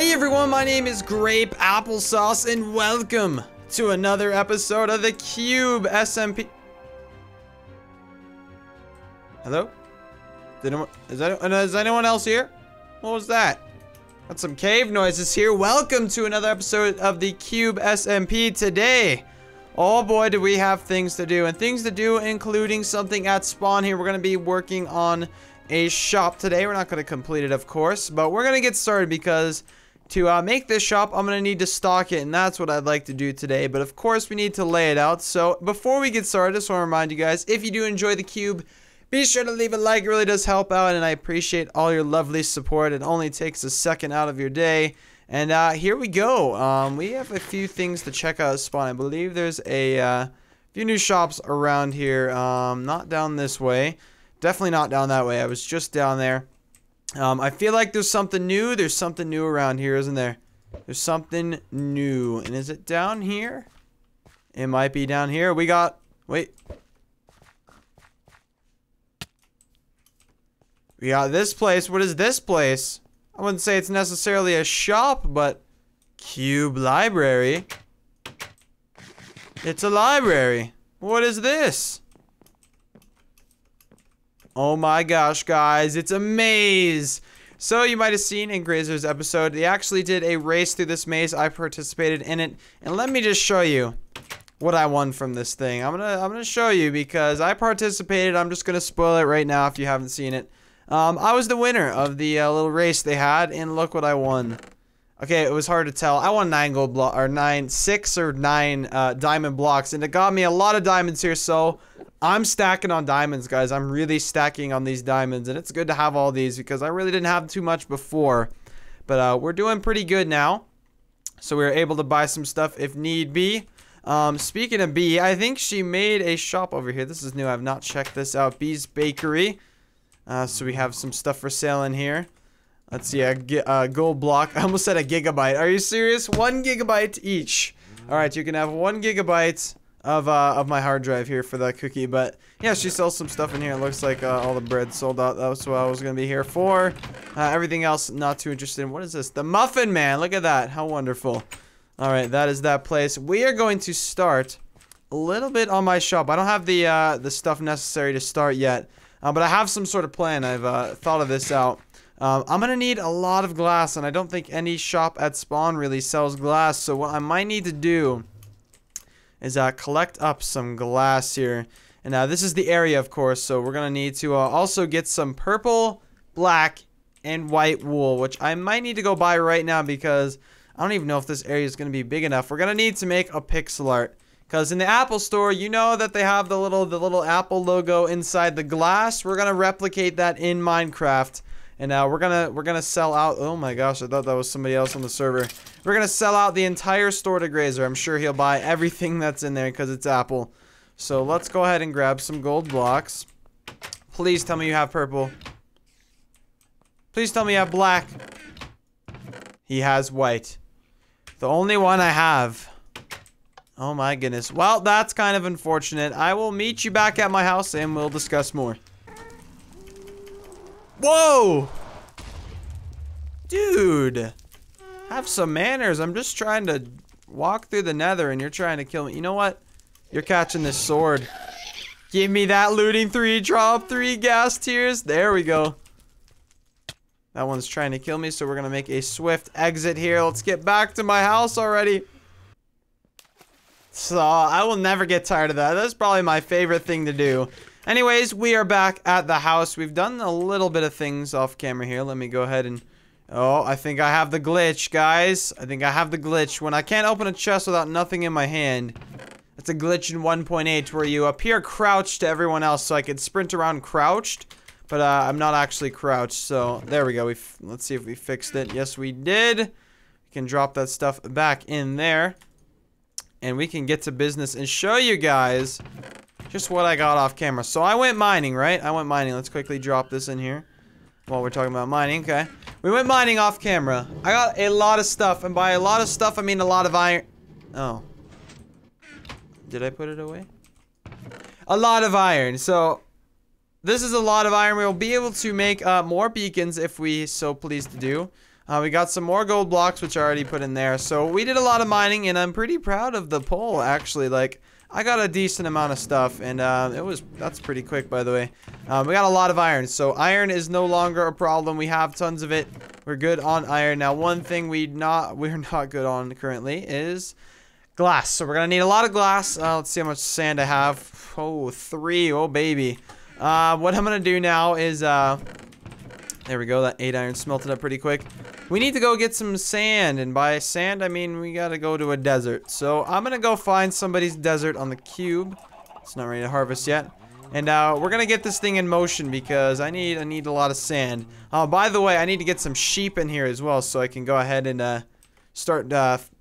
Hey everyone, my name is Grape Applesauce, and welcome to another episode of the Cube SMP. Hello? Is anyone else here? What was that? Got some cave noises here. Welcome to another episode of the Cube SMP today. Oh boy, do we have things to do. And things to do including something at spawn here. We're going to be working on a shop today. We're not going to complete it, of course, but we're going to get started because to make this shop, I'm going to need to stock it, and that's what I'd like to do today. But of course, we need to lay it out. So before we get started, I just want to remind you guys, if you do enjoy the Cube, be sure to leave a like. It really does help out, and I appreciate all your lovely support. It only takes a second out of your day. And here we go. We have a few things to check out at spawn. I believe there's a few new shops around here. Not down this way. Definitely not down that way. I was just down there. I feel like there's something new. There's something new around here, isn't there? There's something new. And is it down here? It might be down here. We got... Wait. We got this place. What is this place? I wouldn't say it's necessarily a shop, but... Cube library. It's a library. What is this? Oh my gosh, guys, it's a maze. So you might have seen in Grazer's episode, they actually did a race through this maze. I participated in it. And let me just show you what I won from this thing. I'm gonna show you because I participated. I'm just gonna spoil it right now if you haven't seen it. I was the winner of the little race they had, and look what I won. Okay, it was hard to tell. I won 9 diamond blocks, and it got me a lot of diamonds here, so I'm stacking on diamonds, guys. I'm really stacking on these diamonds, and it's good to have all these because I really didn't have too much before. But we're doing pretty good now, so we're able to buy some stuff if need be. Speaking of B, I think she made a shop over here. This is new. I have not checked this out. B's Bakery. So we have some stuff for sale in here. Let's see, a gold block. I almost said a gigabyte. Are you serious? 1 gigabyte each. All right, you can have 1 gigabyte of my hard drive here for that cookie. But yeah, she sells some stuff in here. It looks like all the bread sold out. That's what I was gonna be here for. Everything else not too interested in. What is this? The Muffin Man. Look at that. How wonderful. All right, that is that place. We are going to start a little bit on my shop. I don't have the stuff necessary to start yet, but I have some sort of plan. I've thought of this out. I'm gonna need a lot of glass, and I don't think any shop at spawn really sells glass. So what I might need to do is collect up some glass here. And this is the area, of course, so we're gonna need to also get some purple, black, and white wool, which I might need to go buy right now because I don't even know if this area is gonna be big enough. We're gonna need to make a pixel art because in the Apple Store, you know that they have the little Apple logo inside the glass. We're gonna replicate that in Minecraft. And now we're gonna sell out. Oh my gosh, I thought that was somebody else on the server. We're gonna sell out the entire store to Grazer. I'm sure he'll buy everything that's in there because it's Apple. So let's go ahead and grab some gold blocks. Please tell me you have purple. Please tell me you have black. He has white. The only one I have. Oh my goodness. Well, that's kind of unfortunate. I will meet you back at my house and we'll discuss more. Whoa! Dude! Have some manners. I'm just trying to walk through the nether and you're trying to kill me. You know what? You're catching this sword. Give me that looting 3, drop 3 gas tiers. There we go. That one's trying to kill me, so we're gonna make a swift exit here. Let's get back to my house already. So, I will never get tired of that. That's probably my favorite thing to do. Anyways, we are back at the house. We've done a little bit of things off camera here. Let me go ahead and... Oh, I think I have the glitch, guys. I think I have the glitch. When I can't open a chest without nothing in my hand, that's a glitch in 1.8 where you appear crouched to everyone else. So I could sprint around crouched, but I'm not actually crouched. So there we go. Let's see if we fixed it. Yes, we did. We can drop that stuff back in there. And we can get to business and show you guys... just what I got off camera. So I went mining, right? I went mining. Let's quickly drop this in here while we're talking about mining. Okay. We went mining off camera. I got a lot of stuff. And by a lot of stuff, I mean a lot of iron. Oh. Did I put it away? A lot of iron. So this is a lot of iron. We'll be able to make more beacons if we so pleased to do. We got some more gold blocks, which I already put in there. So we did a lot of mining, and I'm pretty proud of the poll, actually. Like, I got a decent amount of stuff, and that's pretty quick, by the way. We got a lot of iron, so iron is no longer a problem. We have tons of it. We're good on iron. Now, one thing we're not good on currently is glass. So we're gonna need a lot of glass. Let's see how much sand I have. Oh, 3. Oh, baby. What I'm gonna do now is there we go. That 8 iron smelted up pretty quick. We need to go get some sand, and by sand I mean we gotta go to a desert. So I'm gonna go find somebody's desert on the cube. It's not ready to harvest yet, and we're gonna get this thing in motion because I need a lot of sand. Oh, by the way, I need to get some sheep in here as well, so I can go ahead and start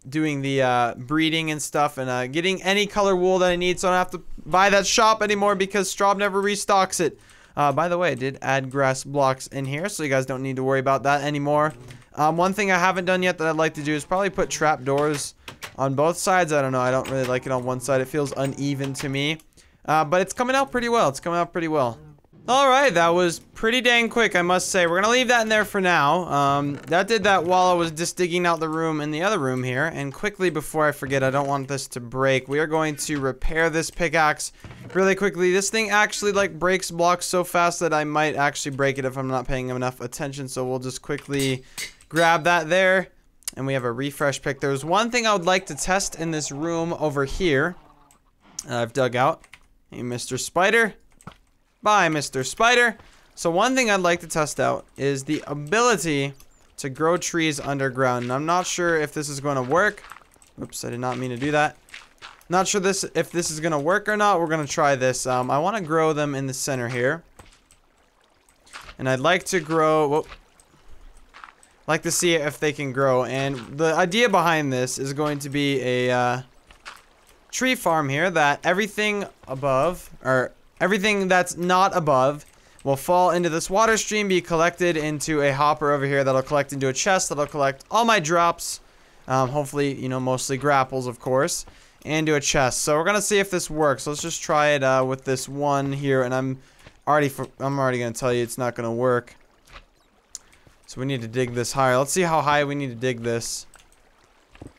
doing the breeding and stuff, and getting any color wool that I need, so I don't have to buy that shop anymore because Straub never restocks it. By the way, I did add grass blocks in here, so you guys don't need to worry about that anymore. One thing I haven't done yet that I'd like to do is probably put trap doors on both sides. I don't know. I don't really like it on one side. It feels uneven to me. But it's coming out pretty well. It's coming out pretty well. Alright, that was pretty dang quick, I must say. We're going to leave that in there for now. That did that while I was just digging out the room in the other room here. And quickly, before I forget, I don't want this to break. We are going to repair this pickaxe really quickly. This thing actually, like, breaks blocks so fast that I might actually break it if I'm not paying enough attention. So we'll just quickly grab that there. And we have a refresh pick. There's one thing I would like to test in this room over here that I've dug out. Hey, Mr. Spider. Bye, Mr. Spider. So one thing I'd like to test out is the ability to grow trees underground. And I'm not sure if this is going to work. Oops, I did not mean to do that. Not sure if this is going to work or not. We're going to try this. I want to grow them in the center here. And I'd like to grow... Whoa. Like to see if they can grow. And the idea behind this is going to be a tree farm here that everything above... or everything that's not above will fall into this water stream, be collected into a hopper over here that'll collect into a chest, that'll collect all my drops, hopefully, you know, mostly grapples, of course, into a chest. So we're gonna see if this works. Let's just try it with this one here, and I'm already gonna tell you it's not gonna work. So we need to dig this higher. Let's see how high we need to dig this.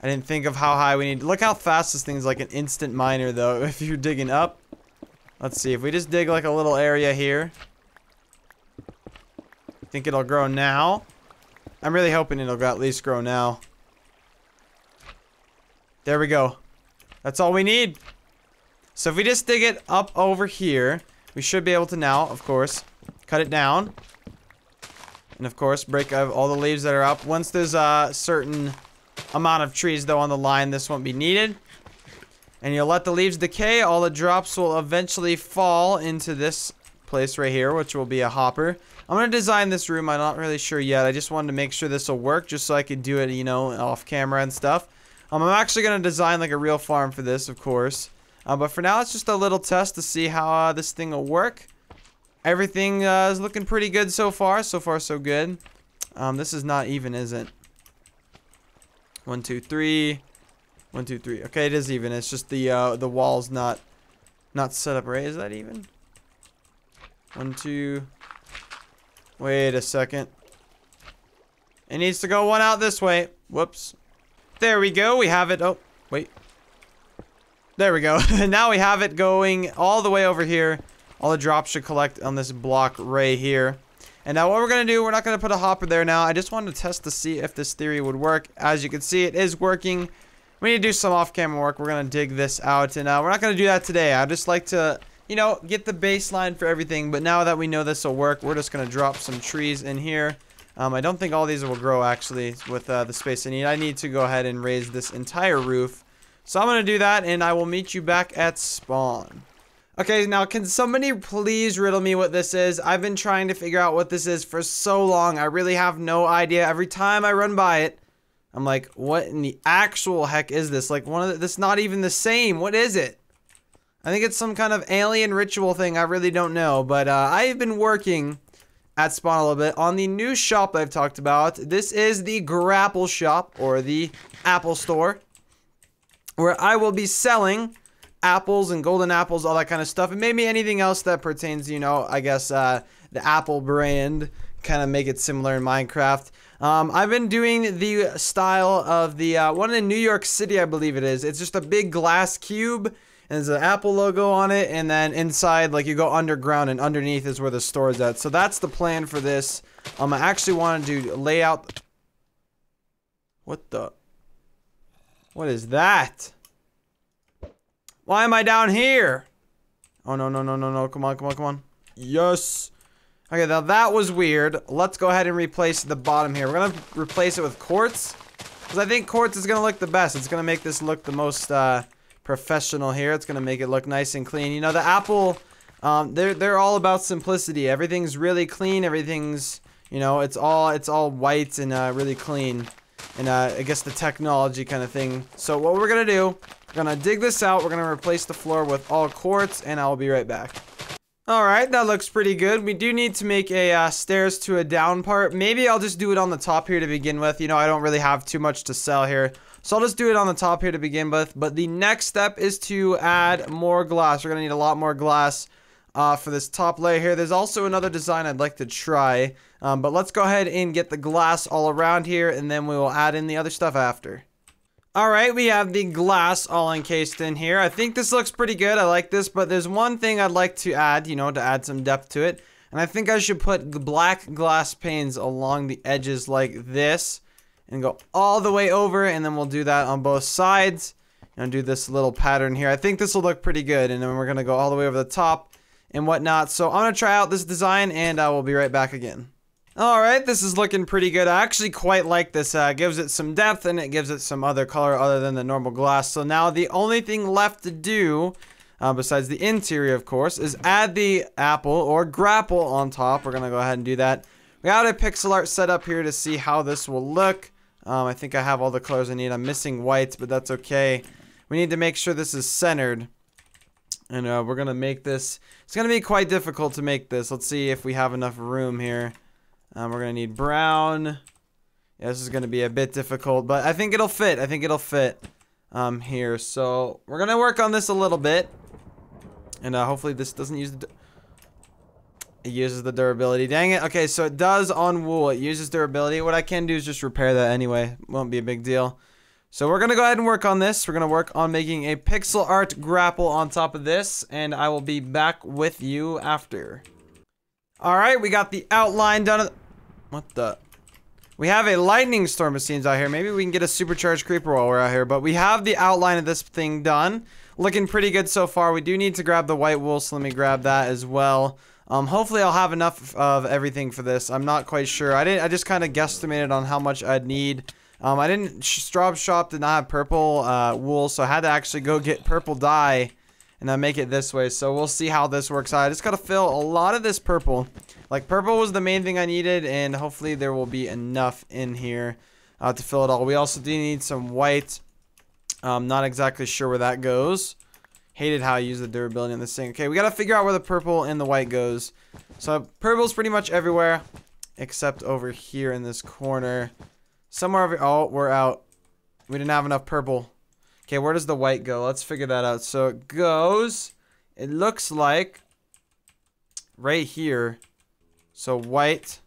I didn't think of how high we need. Look how fast this thing's, like an instant miner, though, if you're digging up. Let's see, if we just dig like a little area here. I think it'll grow now. I'm really hoping it'll at least grow now. There we go. That's all we need. So if we just dig it up over here, we should be able to now, of course, cut it down. And of course, break all the leaves that are up. Once there's a certain amount of trees, though, on the line, this won't be needed. And you'll let the leaves decay. All the drops will eventually fall into this place right here, which will be a hopper. I'm going to design this room. I'm not really sure yet. I just wanted to make sure this will work just so I could do it, you know, off camera and stuff. I'm actually going to design like a real farm for this, of course. But for now, it's just a little test to see how this thing will work. Everything is looking pretty good so far. So far, so good. This is not even, is it? 1, 2, 3... 1, 2, 3. Okay, it is even. It's just the wall's not set up right. Is that even? 1, 2. Wait a second. It needs to go one out this way. Whoops. There we go. We have it. Oh, wait. There we go. Now we have it going all the way over here. All the drops should collect on this block right here. And now what we're going to do, we're not going to put a hopper there now. I just wanted to test to see if this theory would work. As you can see, it is working. We need to do some off-camera work. We're going to dig this out, and we're not going to do that today. I'd just like to, you know, get the baseline for everything, but now that we know this will work, we're just going to drop some trees in here. I don't think all these will grow, actually, with the space I need. I need to go ahead and raise this entire roof. So I'm going to do that, and I will meet you back at spawn. Okay, now can somebody please riddle me what this is? I've been trying to figure out what this is for so long. I really have no idea. Every time I run by it, I'm like, what in the actual heck is this? Like, that's not even the same. What is it? I think it's some kind of alien ritual thing. I really don't know. But I've been working at spawn a little bit on the new shop that I've talked about. This is the Grape Shop, or the Apple Store, where I will be selling apples and golden apples, all that kind of stuff, and maybe anything else that pertains, you know, I guess the Apple brand, kind of make it similar in Minecraft. I've been doing the style of the one in New York City, I believe it is. It's just a big glass cube, and there's an Apple logo on it, and then inside, like, you go underground, and underneath is where the store is at. So that's the plan for this. I actually wanted to lay out... What the... What is that? Why am I down here? Oh, no, no, no, no, no. Come on, come on, come on. Yes! Okay, now that was weird. Let's go ahead and replace the bottom here. We're gonna replace it with quartz, because I think quartz is gonna look the best. It's gonna make this look the most professional here. It's gonna make it look nice and clean. You know, the Apple, they're all about simplicity. Everything's really clean. Everything's, you know, it's all white and really clean, and I guess the technology kind of thing. So what we're gonna do, we're gonna dig this out. We're gonna replace the floor with all quartz, and I'll be right back. Alright, that looks pretty good. We do need to make a stairs to a down part. Maybe I'll just do it on the top here to begin with. You know, I don't really have too much to sell here, so I'll just do it on the top here to begin with. But the next step is to add more glass. We're going to need a lot more glass for this top layer here. There's also another design I'd like to try. But let's go ahead and get the glass all around here, and then we will add in the other stuff after. Alright, we have the glass all encased in here. I think this looks pretty good. I like this, but there's one thing I'd like to add, you know, to add some depth to it. And I think I should put black glass panes along the edges like this, and go all the way over, and then we'll do that on both sides, and do this little pattern here. I think this will look pretty good, and then we're gonna go all the way over the top and whatnot. So I'm gonna try out this design, and I will be right back again. Alright, this is looking pretty good. I actually quite like this. It gives it some depth, and it gives it some other color other than the normal glass. So now the only thing left to do, besides the interior of course, is add the apple or grapple on top. We're going to go ahead and do that. We got a pixel art set up here to see how this will look. I think I have all the colors I need. I'm missing white, but that's okay. We need to make sure this is centered. And we're going to make this... It's going to be quite difficult to make this. Let's see if we have enough room here. We're gonna need brown. Yeah, this is gonna be a bit difficult, but I think it'll fit. I think it'll fit here. So we're gonna work on this a little bit, and hopefully this doesn't use the... It uses the durability. Dang it. Okay, so it does on wool. It uses durability. What I can do is just repair that anyway. Won't be a big deal. So we're gonna go ahead and work on this. We're gonna work on making a pixel art grapple on top of this, and I will be back with you after. All right, we got the outline done. What the? We have a lightning storm of scenes out here. Maybe we can get a supercharged creeper while we're out here. But we have the outline of this thing done. Looking pretty good so far. We do need to grab the white wool, so let me grab that as well. Hopefully I'll have enough of everything for this. I'm not quite sure. I just kind of guesstimated on how much I'd need. Straub shop did not have purple wool, so I had to actually go get purple dye. And I make it this way, so we'll see how this works out. I just gotta fill a lot of this purple. Like, purple was the main thing I needed, and hopefully there will be enough in here to fill it all. We also do need some white. I'm not exactly sure where that goes. Hated how I use the durability in this thing. Okay, we gotta figure out where the purple and the white goes. So purple's pretty much everywhere, except over here in this corner. Somewhere over... Oh, we're out. We didn't have enough purple. Okay, where does the white go? Let's figure that out. So it goes, it looks like, right here. So white.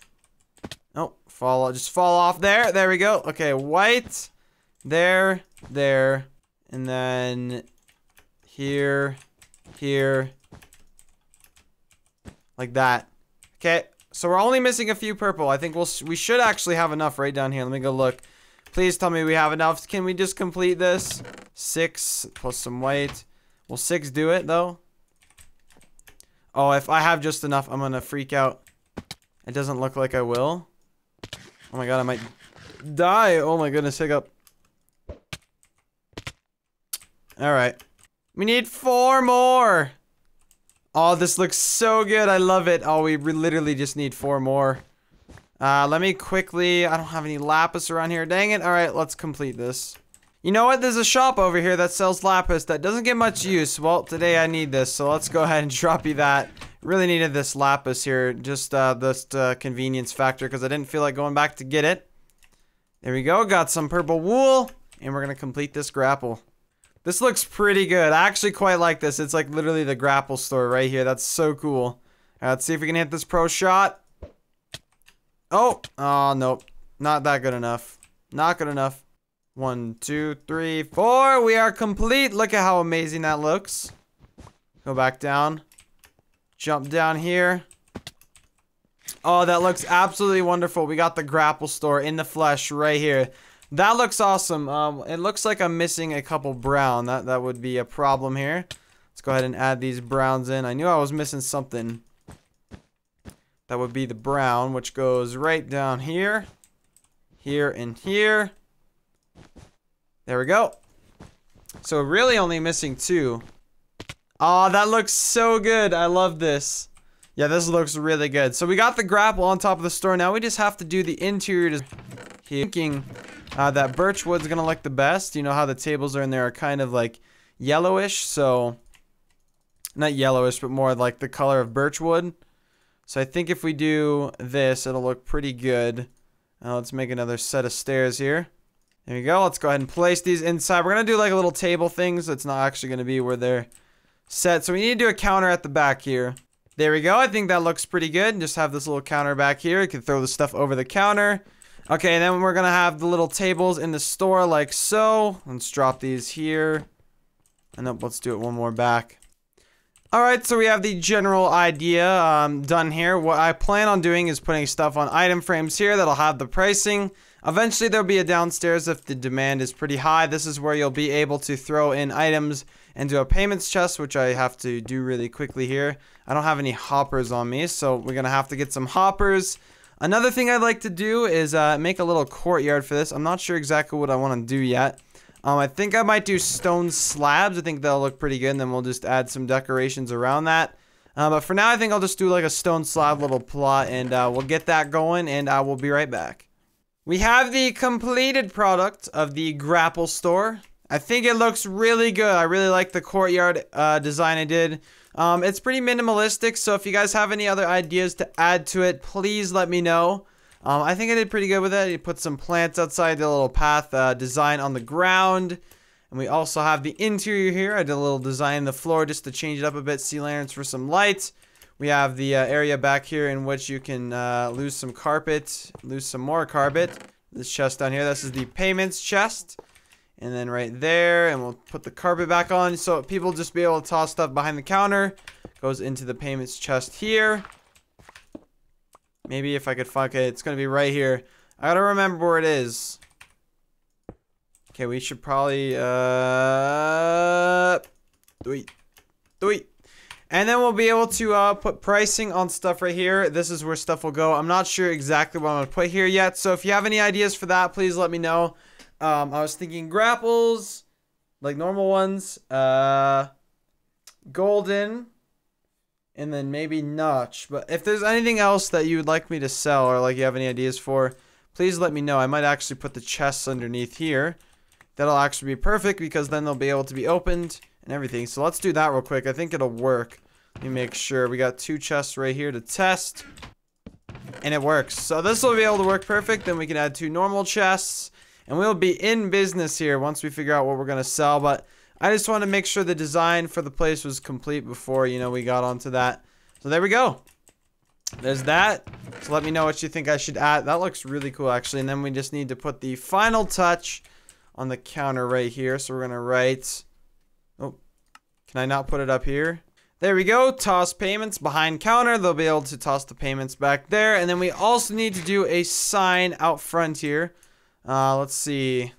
Oh, fall, just fall off there. There we go. Okay, white. There, there. And then here, here. Like that. Okay, so we're only missing a few purple. I think we should actually have enough right down here. Let me go look. Please tell me we have enough. Can we just complete this? 6 plus some white. Will 6 do it though? Oh, if I have just enough, I'm gonna freak out. It doesn't look like I will. Oh my god, I might die. Oh my goodness, hiccup. Alright. We need 4 more. Oh, this looks so good. I love it. Oh, we literally just need 4 more. Let me quickly... I don't have any lapis around here. Dang it. Alright, let's complete this. You know what? There's a shop over here that sells lapis that doesn't get much use. Well, today I need this, so let's go ahead and drop you that. Really needed this lapis here. Just this convenience factor, because I didn't feel like going back to get it. There we go. Got some purple wool, and we're going to complete this grapple. This looks pretty good. I actually quite like this. It's like literally the grapple store right here. That's so cool. Let's see if we can hit this pro shot. Oh, oh, nope. Not that good enough. Not good enough. 1, 2, 3, 4. We are complete. Look at how amazing that looks. Go back down. Jump down here. Oh, that looks absolutely wonderful. We got the Grape Applesauce in the flesh right here. That looks awesome. It looks like I'm missing a couple brown. That would be a problem here. Let's go ahead and add these browns in. I knew I was missing something. That would be the brown, which goes right down here. Here and here. There we go. So really only missing 2. Oh, that looks so good. I love this. Yeah, this looks really good. So we got the grapple on top of the store. Now we just have to do the interior design. Thinking that birch wood's gonna look the best. You know how the tables are in there are kind of like yellowish, so not yellowish, but more like the color of birch wood. So I think if we do this, it'll look pretty good. Let's make another set of stairs here. There we go. Let's go ahead and place these inside. We're gonna do like a little table thing, so it's not actually gonna be where they're set. So we need to do a counter at the back here. There we go. I think that looks pretty good. Just have this little counter back here. You can throw the stuff over the counter. Okay, and then we're gonna have the little tables in the store like so. Let's drop these here. And then let's do it one more back. Alright, so we have the general idea done here. What I plan on doing is putting stuff on item frames here that'll have the pricing. Eventually there'll be a downstairs if the demand is pretty high. This is where you'll be able to throw in items into a payments chest, which I have to do really quickly here. I don't have any hoppers on me, so we're gonna have to get some hoppers. Another thing I'd like to do is make a little courtyard for this. I'm not sure exactly what I want to do yet. I think I might do stone slabs. I think that'll look pretty good, and then we'll just add some decorations around that. But for now, I think I'll just do like a stone slab little plot, and we'll get that going, and I will be right back. We have the completed product of the Grape Applesauce. I think it looks really good. I really like the courtyard design I did. It's pretty minimalistic, so if you guys have any other ideas to add to it, please let me know. I think I did pretty good with it. You put some plants outside the little path design on the ground. And we also have the interior here. I did a little design in the floor just to change it up a bit. Sea lanterns for some lights. We have the area back here in which you can lose some carpet, lose some more carpet. This chest down here, this is the payments chest. And then right there, and we'll put the carpet back on so people just be able to toss stuff behind the counter. Goes into the payments chest here. Maybe if I could find it, it's gonna be right here. I gotta remember where it is. Okay, we should probably do it. And then we'll be able to put pricing on stuff right here. This is where stuff will go. I'm not sure exactly what I'm gonna put here yet. So if you have any ideas for that, please let me know. I was thinking grapples, like normal ones, golden, and then maybe notch. But if there's anything else that you would like me to sell or like you have any ideas for, please let me know. I might actually put the chests underneath here. That'll actually be perfect because then they'll be able to be opened and everything. So let's do that real quick. I think it'll work. Let me make sure. We got 2 chests right here to test, and it works. So this will be able to work perfect. Then we can add 2 normal chests. And we'll be in business here once we figure out what we're gonna sell. But I just wanted to make sure the design for the place was complete before, you know, we got onto that. So there we go. There's that. So let me know what you think I should add. That looks really cool, actually. And then we just need to put the final touch on the counter right here. So we're gonna write... Oh, can I not put it up here? There we go. Toss payments behind counter. They'll be able to toss the payments back there. And then we also need to do a sign out front here. Let's see.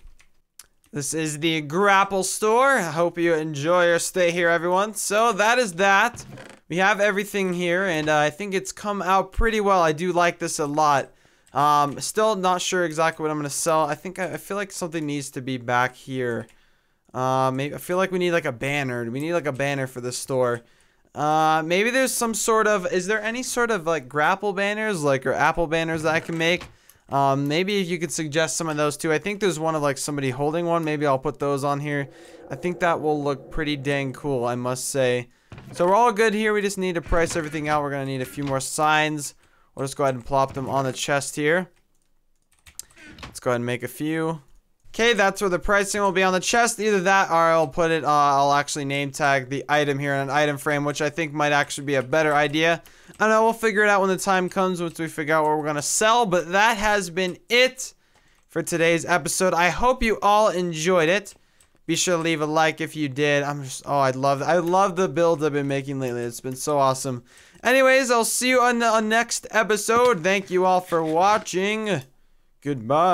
This is the Grape Applesauce. I hope you enjoy your stay here, everyone. So that is that. We have everything here, and I think it's come out pretty well. I do like this a lot. Still not sure exactly what I'm gonna sell. I think I feel like something needs to be back here. Maybe I feel like we need like a banner. We need like a banner for the store. Maybe there's some sort of. Is there any sort of like grapple banners, like or apple banners that I can make? Maybe if you could suggest some of those too. I think there's one of like somebody holding one. Maybe I'll put those on here. I think that will look pretty dang cool, I must say. So we're all good here. We just need to price everything out. We're gonna need a few more signs. We'll just go ahead and plop them on the chest here. Let's go ahead and make a few. Okay, that's where the pricing will be on the chest. Either that or I'll put it, I'll actually name tag the item here in an item frame, which I think might actually be a better idea. I know, we'll figure it out when the time comes, once we figure out what we're gonna sell. But that has been it for today's episode. I hope you all enjoyed it. Be sure to leave a like if you did. I'm just, oh, I love the builds I've been making lately. It's been so awesome. Anyways, I'll see you on the next episode. Thank you all for watching. Goodbye.